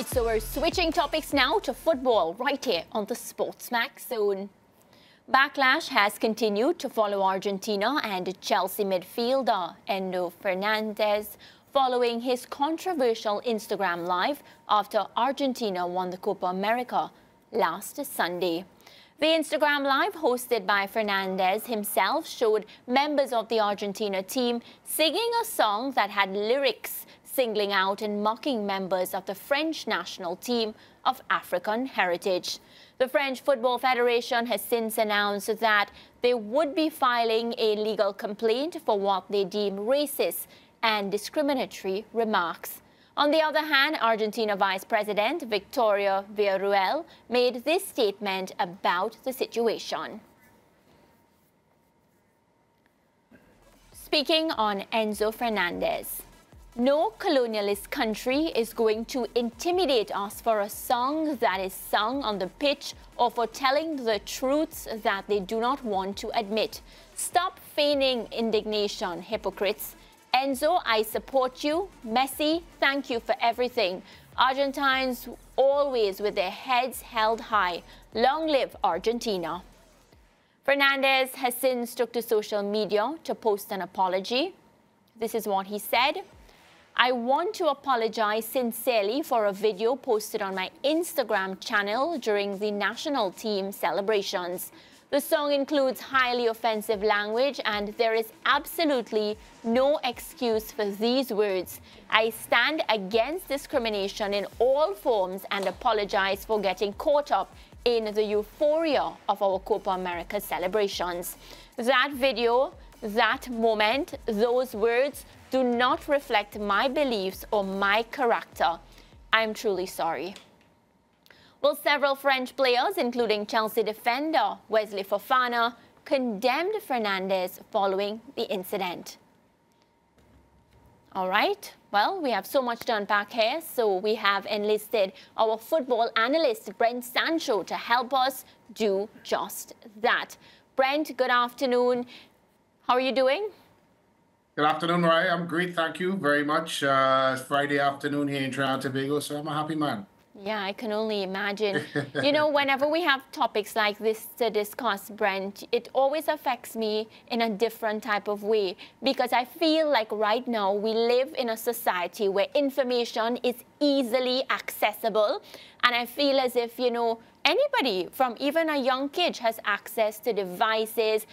right, so we're switching topics now to football right here on the SportsMax Zone. Backlash has continued to follow Argentina and Chelsea midfielder Enzo Fernandez following his controversial Instagram live after Argentina won the Copa America last Sunday. The Instagram live hosted by Fernandez himself showed members of the Argentina team singing a song that had lyrics singling out and mocking members of the French national team of African heritage. The French Football Federation has since announced that they would be filing a legal complaint for what they deem racist and discriminatory remarks. On the other hand, Argentina Vice President Victoria Villarruel made this statement about the situation. Speaking on Enzo Fernandez, no colonialist country is going to intimidate us for a song that is sung on the pitch or for telling the truths that they do not want to admit. Stop feigning indignation, hypocrites. Enzo, I support you. Messi, thank you for everything. Argentines always with their heads held high. Long live Argentina. Fernandez has since took to social media to post an apology. This is what he said. I want to apologize sincerely for a video posted on my Instagram channel during the national team celebrations. The song includes highly offensive language and there is absolutely no excuse for these words. I stand against discrimination in all forms and apologize for getting caught up in the euphoria of our Copa America celebrations. That video, that moment, those words do not reflect my beliefs or my character. I'm truly sorry. Well, several French players, including Chelsea defender Wesley Fofana, condemned Fernandez following the incident. All right, well, we have so much to unpack here, so we have enlisted our football analyst, Brent Sancho, to help us do just that. Brent, good afternoon. How are you doing? Good afternoon, Mariah. I'm great, thank you very much. It's Friday afternoon here in Trinidad and Tobago, so I'm a happy man. Yeah, I can only imagine. You know, whenever we have topics like this to discuss, Brent, it always affects me in a different type of way because I feel like right now we live in a society where information is easily accessible, and I feel as if, you know, anybody from even a young kid has access to devices.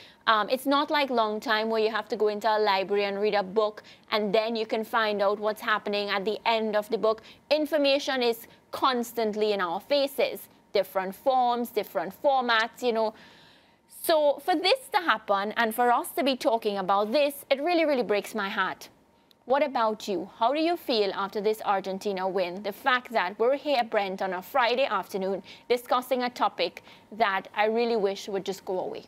It's not like long time where you have to go into a library and read a book and then you can find out what's happening at the end of the book. Information is constantly in our faces, different forms, different formats, you know. So for this to happen and for us to be talking about this, it really, really breaks my heart. What about you? How do you feel after this Argentina win? The fact that we're here, Brent, on a Friday afternoon discussing a topic that I really wish would just go away.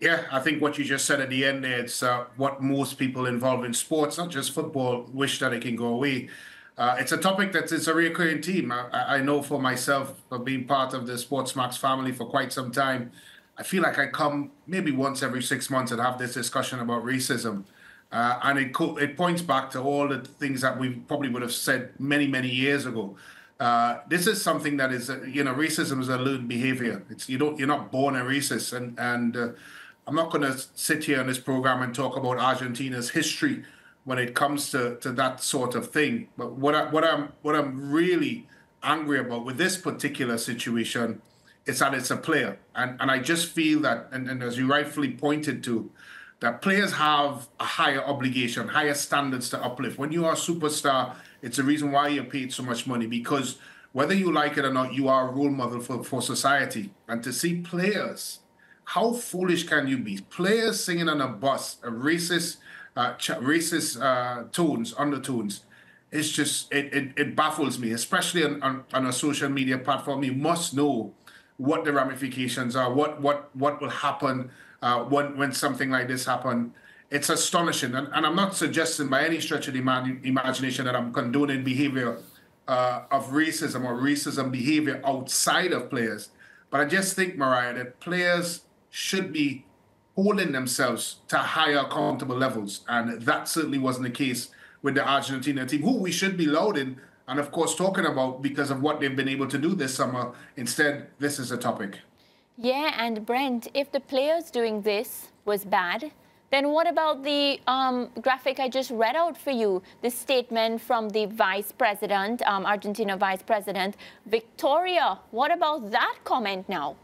Yeah, I think what you just said at the end there, it's what most people involved in sports, not just football, wish that it can go away. It's a topic that is a recurring theme. I know for myself, for being part of the SportsMax family for quite some time, I feel like I come maybe once every 6 months and have this discussion about racism. And it points back to all the things that we probably would have said many, many years ago. This is something that is, you know, racism is a learned behavior. It's, you're not born a racist. And I'm not going to sit here on this program and talk about Argentina's history when it comes to that sort of thing. But what I'm really angry about with this particular situation is that it's a player. And I just feel that, and as you rightfully pointed to, that players have a higher obligation, higher standards to uplift. When you are a superstar, it's the reason why you're paid so much money, because whether you like it or not, you are a role model for society. And to see players, how foolish can you be? Players singing on a bus, racist tones, undertones. It's just, it baffles me, especially on a social media platform. You must know what the ramifications are, what will happen when something like this happened. It's astonishing. And I'm not suggesting by any stretch of the imagination that I'm condoning behavior of racism or racism behavior outside of players. But I just think, Mariah, that players should be holding themselves to higher accountable levels. And that certainly wasn't the case with the Argentina team, who we should be lauding and of course talking about because of what they've been able to do this summer. Instead, this is a topic. Yeah, and Brent, if the players doing this was bad, then what about the graphic I just read out for you? The statement from the vice president, Argentina vice president, Victoria. What about that comment now?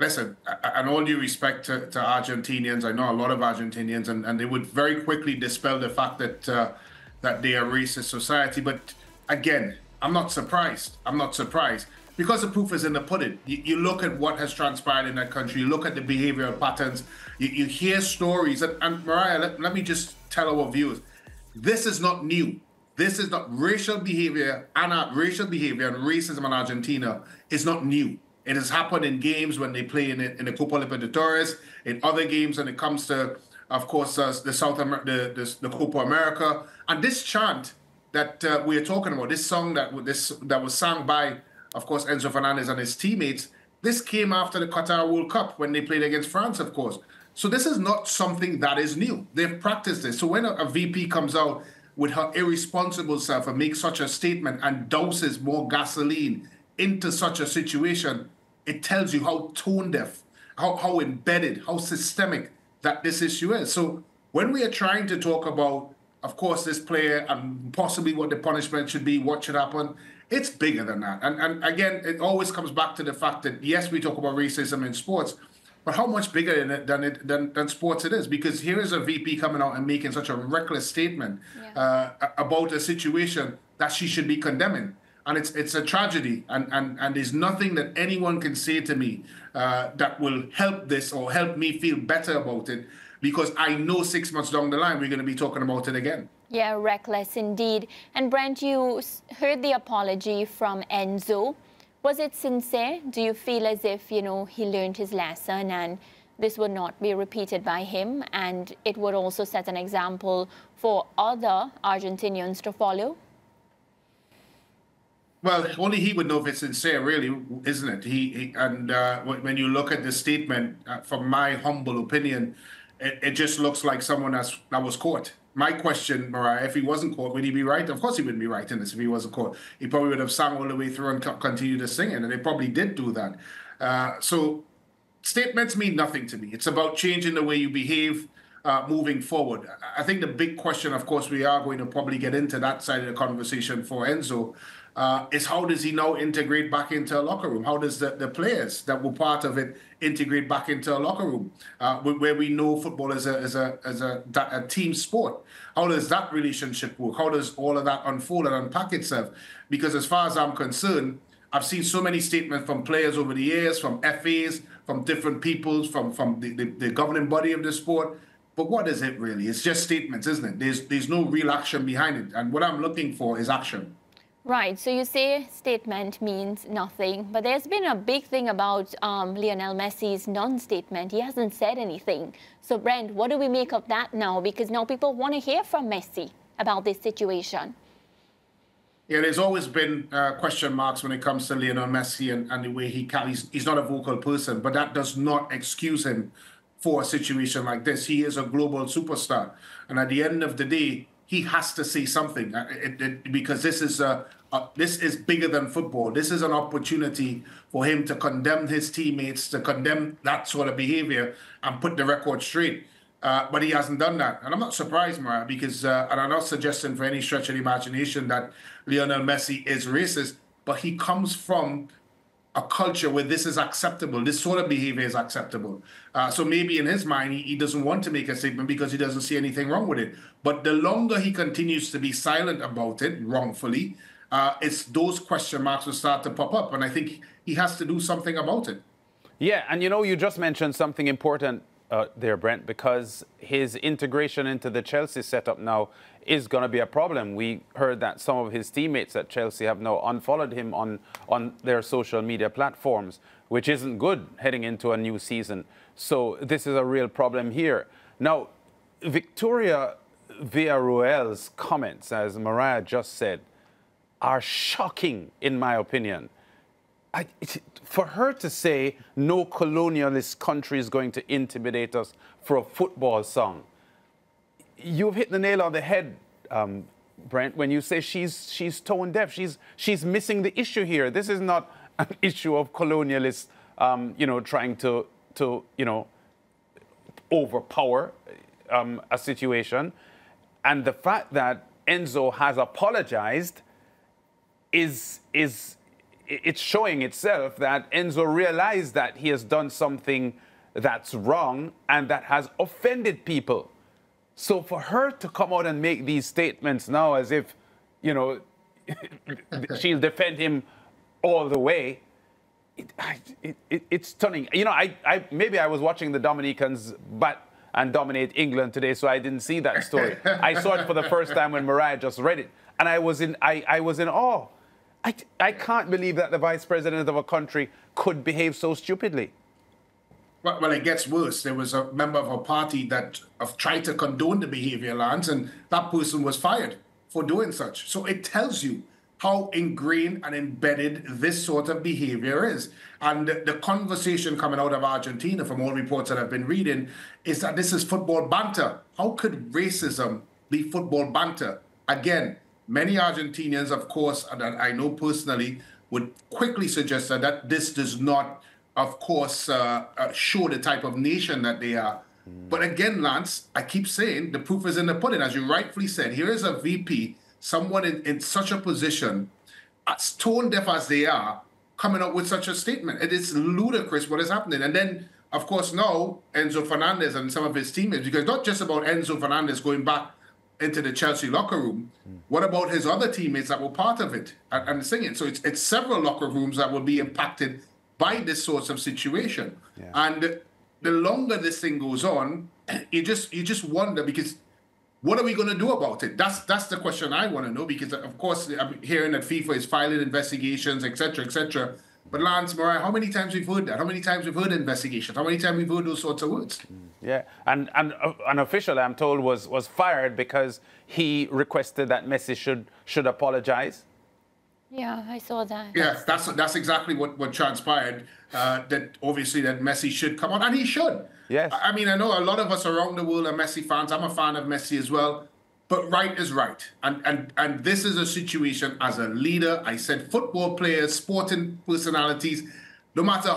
Listen, and all due respect to Argentinians, I know a lot of Argentinians, and they would very quickly dispel the fact that, that they are a racist society. But again, I'm not surprised. I'm not surprised. Because the proof is in the pudding. You look at what has transpired in that country. You look at the behavioral patterns. You hear stories. And Mariah, let me just tell our viewers, this is not new. This is not racial behavior and racism in Argentina is not new. It has happened in games when they play in the Copa Libertadores, in other games when it comes to, of course, the Copa America. And this chant that we are talking about, this song that was sung by, of course, Enzo Fernandez and his teammates, this came after the Qatar World Cup when they played against France, of course. So this is not something that is new. They've practiced this. So when a VP comes out with her irresponsible self and makes such a statement and douses more gasoline into such a situation, it tells you how tone-deaf, how embedded, how systemic that this issue is. So when we are trying to talk about, of course, this player and possibly what the punishment should be, what should happen, it's bigger than that. And again, it always comes back to the fact that, yes, we talk about racism in sports, but how much bigger than sports it is? Because here is a VP coming out and making such a reckless statement about a situation that she should be condemning. And it's a tragedy, and there's nothing that anyone can say to me that will help this or help me feel better about it, because I know 6 months down the line we're going to be talking about it again. Yeah, reckless indeed. And Brent, you heard the apology from Enzo. Was it sincere? Do you feel as if, you know, he learned his lesson and this would not be repeated by him, and it would also set an example for other Argentinians to follow? Well, only he would know if it's sincere, really, isn't it? When you look at the statement, from my humble opinion, it just looks like someone that was caught. My question, Mariah, if he wasn't caught, would he be right? Of course he wouldn't be right in this if he wasn't caught. He probably would have sung all the way through and continued to sing it, and they probably did do that. So statements mean nothing to me. It's about changing the way you behave moving forward. I think the big question, of course, we are going to probably get into that side of the conversation for Enzo, is how does he now integrate back into a locker room? How does the players that were part of it integrate back into a locker room, where we know football is a team sport? How does that relationship work? How does all of that unfold and unpack itself? Because as far as I'm concerned, I've seen so many statements from players over the years, from FAs, from different peoples, from the governing body of the sport. But what is it really? It's just statements, isn't it? There's no real action behind it. And what I'm looking for is action. Right, so you say statement means nothing, but there's been a big thing about Lionel Messi's non-statement. He hasn't said anything. So, Brent, what do we make of that now? Because now people want to hear from Messi about this situation. Yeah, there's always been question marks when it comes to Lionel Messi and the way he carries. He's not a vocal person, but that does not excuse him for a situation like this. He is a global superstar. And at the end of the day, he has to say something, because this is bigger than football. This is an opportunity for him to condemn his teammates, to condemn that sort of behavior and put the record straight. But he hasn't done that. And I'm not surprised, Mariah, because and I'm not suggesting for any stretch of the imagination that Lionel Messi is racist, but he comes from a culture where this is acceptable. This sort of behavior is acceptable. So maybe in his mind, he doesn't want to make a statement because he doesn't see anything wrong with it. But the longer he continues to be silent about it, wrongfully, it's those question marks will start to pop up. And I think he has to do something about it. Yeah, and you know, you just mentioned something important there, Brent, because his integration into the Chelsea setup now is going to be a problem. We heard that some of his teammates at Chelsea have now unfollowed him on their social media platforms, which isn't good heading into a new season. So this is a real problem here. Now, Victoria Villarruel's comments, as Mariah just said, are shocking, in my opinion. For her to say no colonialist country is going to intimidate us for a football song, you've hit the nail on the head, Brent, when you say she's tone deaf, she's missing the issue here. This is not an issue of colonialists, you know, trying to you know, overpower a situation. And the fact that Enzo has apologized is it's showing itself that Enzo realized that he has done something that's wrong and that has offended people. So for her to come out and make these statements now as if, you know, she'll defend him all the way, it's stunning. You know, maybe I was watching the Dominicans bat and dominate England today, so I didn't see that story. I saw it for the first time when Mariah just read it, and I was in awe. I can't believe that the vice president of a country could behave so stupidly. Well, it gets worse. There was a member of our party that tried to condone the behavior, Lance, and that person was fired for doing such. So it tells you how ingrained and embedded this sort of behavior is. And the conversation coming out of Argentina, from all reports that I've been reading, is that this is football banter. How could racism be football banter? Again, many Argentinians, of course, and I know personally, would quickly suggest that this does not, of course, show the type of nation that they are. But again, Lance, I keep saying the proof is in the pudding. As you rightfully said, here is a VP, someone in such a position, as tone deaf as they are, coming up with such a statement. It is ludicrous what is happening. And then, of course, now Enzo Fernandez and some of his teammates, because not just about Enzo Fernandez going back into the Chelsea locker room, what about his other teammates that were part of it and singing? So it's several locker rooms that will be impacted by this sort of situation. Yeah. And the longer this thing goes on, you just wonder, because what are we going to do about it? That's the question I want to know, because, of course, I'm hearing that FIFA is filing investigations, etc., etc. But Lance, Mariah, how many times we've heard that? How many times we've heard investigations? How many times we've heard those sorts of words? Yeah, and an official, I'm told, was fired because he requested that Messi should apologize. Yeah, I saw that. Yeah, that's exactly what transpired. That obviously that Messi should come on, and he should. Yes. I mean, I know a lot of us around the world are Messi fans. I'm a fan of Messi as well. But right is right. And this is a situation, as a leader, I said football players, sporting personalities, no matter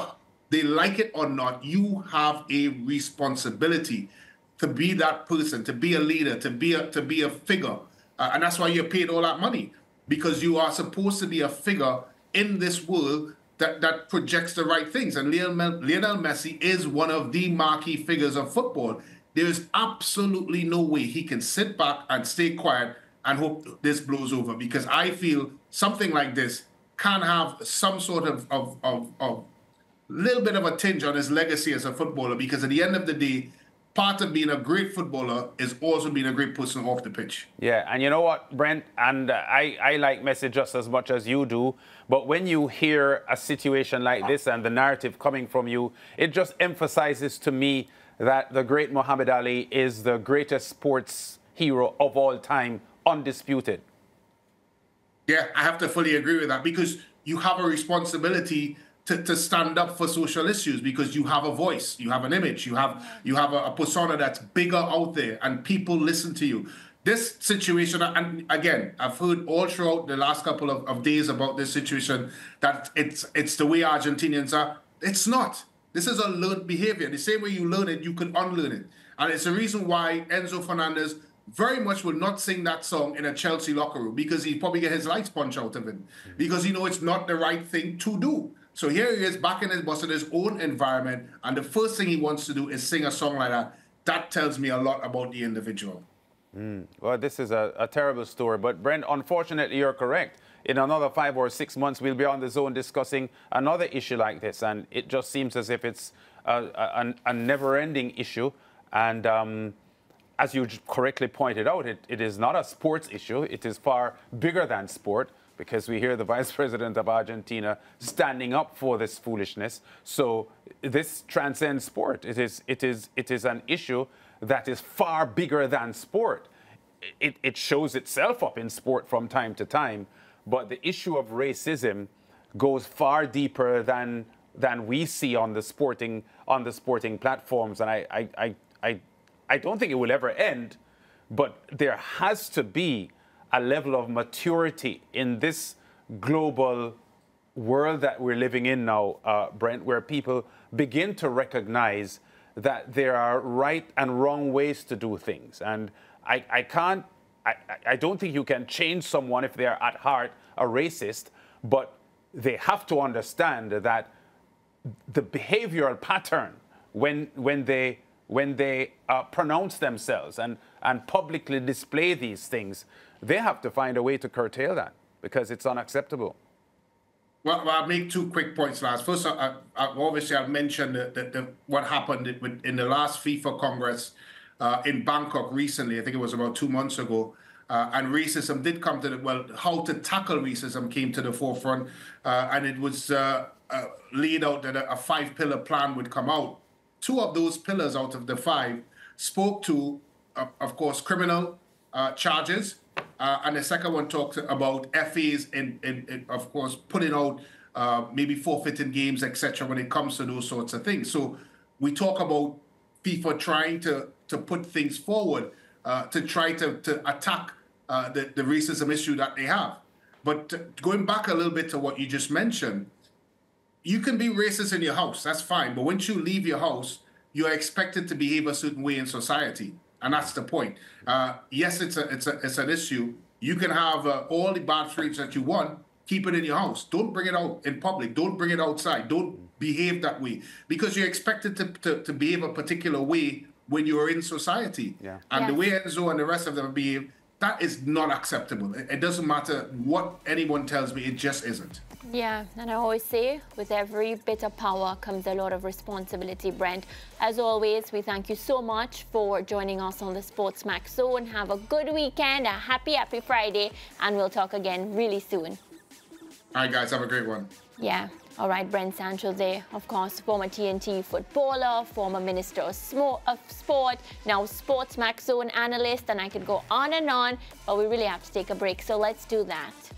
they like it or not, you have a responsibility to be that person, to be a leader, to be a figure. And that's why you're paid all that money, because you are supposed to be a figure in this world that projects the right things. And Lionel Messi is one of the marquee figures of football. There is absolutely no way he can sit back and stay quiet and hope this blows over, because I feel something like this can have some sort of little bit of a tinge on his legacy as a footballer, because at the end of the day, part of being a great footballer is also being a great person off the pitch. Yeah, and you know what, Brent? And I like Messi just as much as you do, but when you hear a situation like this and the narrative coming from you, it just emphasizes to me that the great Muhammad Ali is the greatest sports hero of all time, undisputed. Yeah, I have to fully agree with that, because you have a responsibility to stand up for social issues, because you have a voice, you have an image, you have a persona that's bigger out there, and people listen to you. This situation, and again, I've heard all throughout the last couple of days about this situation, that it's the way Argentinians are. It's not. This is a learned behavior. The same way you learn it, you can unlearn it. And it's the reason why Enzo Fernandez very much will not sing that song in a Chelsea locker room, because he'd probably get his lights punched out of him, because he knows it's not the right thing to do. So here he is back in his bus in his own environment, and the first thing he wants to do is sing a song like that. That tells me a lot about the individual. Well, this is a terrible story. But, Brent, unfortunately, you're correct. In another 5 or 6 months, we'll be on the zone discussing another issue like this. And it just seems as if it's a never-ending issue. And as you correctly pointed out, it is not a sports issue. It is far bigger than sport, because we hear the vice president of Argentina standing up for this foolishness. So this transcends sport. It is an issue that is far bigger than sport. It shows itself up in sport from time to time, but the issue of racism goes far deeper than we see on the sporting platforms. And I don't think it will ever end, but there has to be a level of maturity in this global world that we're living in now, Brent, where people begin to recognize that there are right and wrong ways to do things. And I don't think you can change someone if they are at heart a racist, but they have to understand that the behavioral pattern when they pronounce themselves and publicly display these things, they have to find a way to curtail that because it's unacceptable. Well, I'll make two quick points, Lars. First, obviously, I'll mention what happened in the last FIFA Congress in Bangkok recently. I think it was about 2 months ago. And racism did come to the... Well, how to tackle racism came to the forefront. And it was laid out that a five-pillar plan would come out. Two of those pillars out of the five spoke to, of course, criminal charges. And the second one talks about FAs and of course, putting out maybe forfeiting games, etc., when it comes to those sorts of things. So we talk about FIFA trying to put things forward to try to attack the racism issue that they have. But going back a little bit to what you just mentioned, you can be racist in your house, that's fine. But once you leave your house, you're expected to behave a certain way in society. And that's the point. Yes, it's an issue. You can have all the bad traits that you want. Keep it in your house. Don't bring it out in public. Don't bring it outside. Don't behave that way. Because you're expected to behave a particular way when you're in society. Yeah. And the way Enzo and the rest of them behave, that is not acceptable. It doesn't matter what anyone tells me. It just isn't. Yeah, and I always say, with every bit of power comes a lot of responsibility, Brent. As always, we thank you so much for joining us on the SportsMax Zone. Have a good weekend, a happy, happy Friday, and we'll talk again really soon. All right, guys, have a great one. Yeah. All right, Brent Sancho there, of course, former TNT footballer, former Minister of Sport, now SportsMax Zone analyst, and I could go on and on, but we really have to take a break, so let's do that.